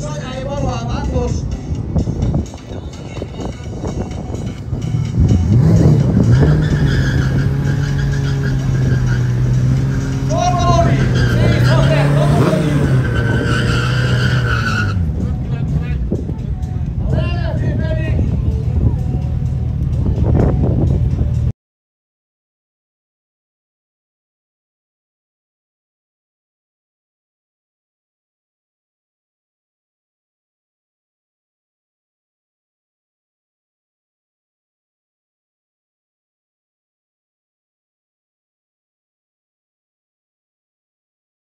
Sajnálj, valóan bántos!